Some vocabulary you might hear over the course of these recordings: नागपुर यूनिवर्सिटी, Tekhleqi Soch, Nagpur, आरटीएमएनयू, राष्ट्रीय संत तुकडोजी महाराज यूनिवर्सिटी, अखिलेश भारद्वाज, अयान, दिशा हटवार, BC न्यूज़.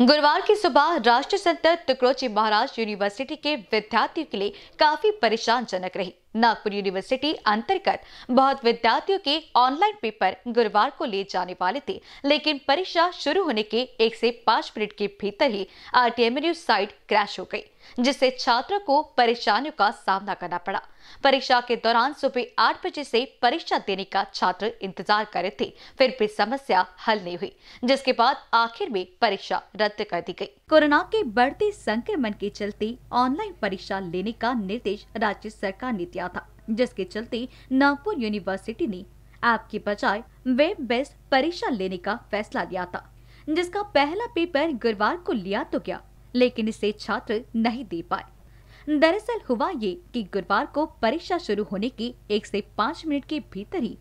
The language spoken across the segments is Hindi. गुरुवार की सुबह राष्ट्रीय संत तुकडोजी महाराज यूनिवर्सिटी के विद्यार्थियों के लिए काफी परेशानजनक रही। नागपुर यूनिवर्सिटी अंतर्गत बहुत विद्यार्थियों के ऑनलाइन पेपर गुरुवार को लिए जाने वाले थे, लेकिन परीक्षा शुरू होने के 1 से 5 मिनट के भीतर ही आरटीएमएनयू साइट क्रैश हो गई, जिससे छात्रों को परेशानियों का सामना करना पड़ा। परीक्षा के दौरान सुबह 8 बजे से परीक्षा देने का छात्र इंतजार कर रहे थे, फिर भी समस्या हल नहीं हुई, जिसके बाद आखिर में परीक्षा रद्द कर दी गयी। कोरोना के बढ़ते संक्रमण के चलते ऑनलाइन परीक्षा लेने का निर्देश राज्य सरकार ने दिया था, जिसके चलते नागपुर यूनिवर्सिटी ने ऐप के बजाय वेब बेस्ड परीक्षा लेने का फैसला लिया था, जिसका पहला पेपर गुरुवार को लिया तो गया, लेकिन इसे छात्र नहीं दे पाए। दरअसल हुआ ये कि गुरुवार को परीक्षा शुरू होने के 1 से 5 मिनट के भीतर ही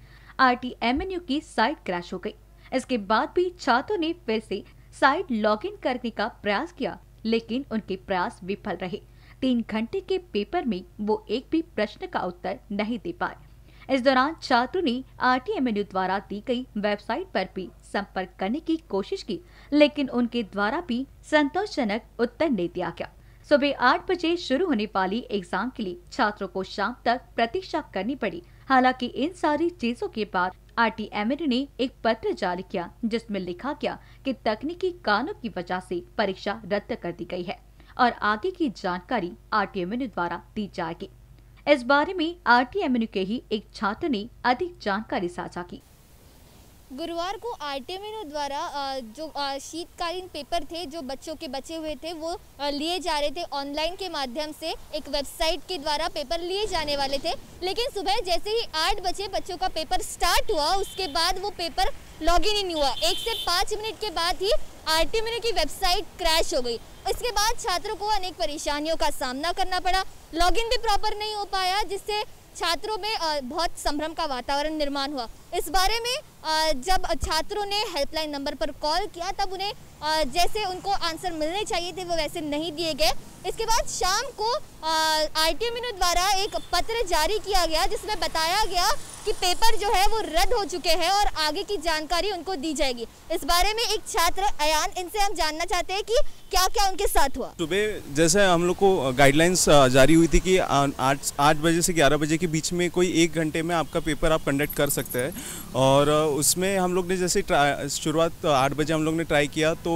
आरटीएमएनयू की साइट क्रैश हो गई। इसके बाद भी छात्रों ने फिर से साइट लॉगिन करने का प्रयास किया, लेकिन उनके प्रयास विफल रहे। 3 घंटे के पेपर में वो एक भी प्रश्न का उत्तर नहीं दे पाए। इस दौरान छात्रों ने आरटीएमएनयू द्वारा दी गई वेबसाइट पर भी संपर्क करने की कोशिश की, लेकिन उनके द्वारा भी संतोषजनक उत्तर नहीं दिया गया। सुबह 8 बजे शुरू होने वाली एग्जाम के लिए छात्रों को शाम तक प्रतीक्षा करनी पड़ी। हालांकि इन सारी चीजों के बाद आरटीएमएनयू ने एक पत्र जारी किया, जिसमें लिखा गया कि तकनीकी कारणों की वजह से परीक्षा रद्द कर दी गई है और आगे की जानकारी आरटीएमएनयू द्वारा दी जाएगी। इस बारे में आरटीएमएनयू के ही एक छात्र ने अधिक जानकारी साझा की। गुरुवार को आरटीएमएनयू द्वारा जो शीतकालीन पेपर थे जो बच्चों के बचे हुए थे वो लिए जा रहे थे। ऑनलाइन के माध्यम से एक वेबसाइट के द्वारा पेपर लिए जाने वाले थे, लेकिन सुबह जैसे ही 8 बजे बच्चों का पेपर स्टार्ट हुआ उसके बाद वो पेपर लॉगिन ही नहीं हुआ। 1 से 5 मिनट के बाद ही आरटीएमएनयू की वेबसाइट क्रैश हो गई। इसके बाद छात्रों को अनेक परेशानियों का सामना करना पड़ा। लॉगिन भी प्रॉपर नहीं हो पाया, जिससे छात्रों में बहुत संभ्रम का वातावरण निर्माण हुआ। इस बारे में जब छात्रों ने हेल्पलाइन नंबर पर कॉल किया तब उन्हें जैसे उनको आंसर मिलने चाहिए थे वो वैसे नहीं दिए गए। इसके बाद शाम को आरटीएमएनयू द्वारा एक पत्र जारी किया गया, जिसमें बताया गया कि पेपर जो है वो रद्द हो चुके हैं और आगे की जानकारी उनको दी जाएगी। इस बारे में एक छात्र अयान, इनसे हम जानना चाहते हैं कि क्या क्या उनके साथ हुआ। सुबह जैसे हम लोग को गाइडलाइंस जारी हुई थी कि 8 बजे से 11 बजे के बीच में कोई 1 घंटे में आपका पेपर आप कंडक्ट कर सकते हैं, और उसमें हम लोग ने जैसे शुरुआत 8 बजे हम लोग ने ट्राई किया तो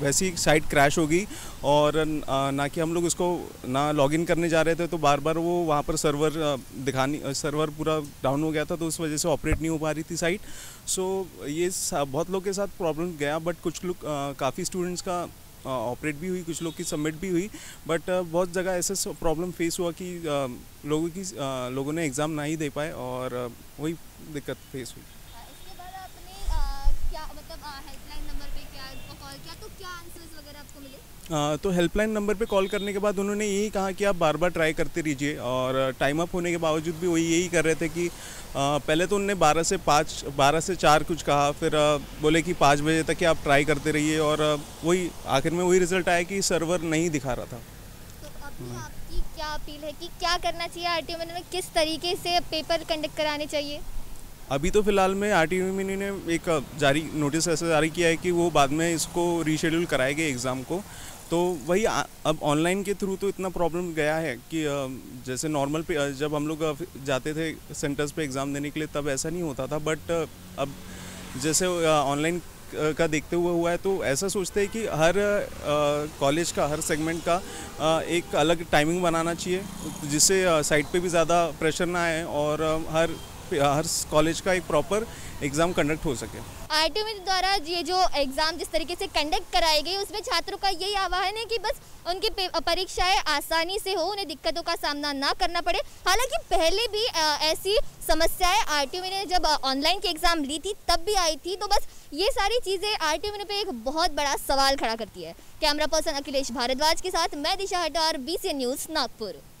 वैसी ही साइट क्रैश होगी, और ना कि हम लोग उसको ना लॉगिन करने जा रहे थे तो बार बार वो वहाँ पर सर्वर पूरा डाउन हो गया था, तो उस वजह से ऑपरेट नहीं हो पा रही थी साइट। सो ये बहुत लोग के साथ प्रॉब्लम गया, बट कुछ लोग काफ़ी स्टूडेंट्स का ऑपरेट भी हुई, कुछ लोग की सबमिट भी हुई, बट बहुत जगह ऐसे प्रॉब्लम फेस हुआ कि लोगों ने एग्ज़ाम ना ही दे पाए और वही दिक्कत फेस हुई। इसके बाद आपने क्या मतलब हेल्पलाइन नंबर पे कॉल किया तो क्या आंसर्स वगैरह आपको मिले? तो हेल्पलाइन नंबर पे कॉल करने के बाद उन्होंने यही कहा कि आप बार बार ट्राई करते रहिए, और टाइम अप होने के बावजूद भी वही यही कर रहे थे कि पहले तो उन्होंने 12 से 4 कुछ कहा, फिर बोले कि 5 बजे तक कि आप ट्राई करते रहिए, और वही आखिर में वही रिजल्ट आया कि सर्वर नहीं दिखा रहा था। तो आपकी क्या अपील है कि क्या करना चाहिए, आरटीएमएनयू में किस तरीके से पेपर कंडक्ट कराने चाहिए? अभी तो फ़िलहाल में आरटीएमएनयू ने एक जारी नोटिस ऐसा जारी किया है कि वो बाद में इसको रीशेड्यूल कराएंगे एग्ज़ाम को। तो वही अब ऑनलाइन के थ्रू तो इतना प्रॉब्लम गया है कि जैसे नॉर्मल पे जब हम लोग जाते थे सेंटर्स पे एग्ज़ाम देने के लिए तब ऐसा नहीं होता था, बट अब जैसे ऑनलाइन का देखते हुए हुआ है तो ऐसा सोचते हैं कि हर कॉलेज का हर सेगमेंट का एक अलग टाइमिंग बनाना चाहिए, जिससे साइट पे भी ज़्यादा प्रेशर ना आए और हर कॉलेज का एक प्रॉपर एग्जाम कंडक्ट हो सके। आरटीएमएनयू द्वारा ये जो एग्जाम जिस तरीके से कंडक्ट कराई गई उसमें छात्रों का यही आह्वान है कि बस उनकी परीक्षाएं आसानी से हो, उन्हें दिक्कतों का सामना ना करना पड़े। हालांकि पहले भी ऐसी समस्याएं आरटीएमएनयू ने जब ऑनलाइन की एग्जाम ली थी तब भी आई थी, तो बस ये सारी चीज़ें आरटीएमएनयू पे एक बहुत बड़ा सवाल खड़ा करती है। कैमरा पर्सन अखिलेश भारद्वाज के साथ मैं दिशा हटवार, BC न्यूज़, नागपुर।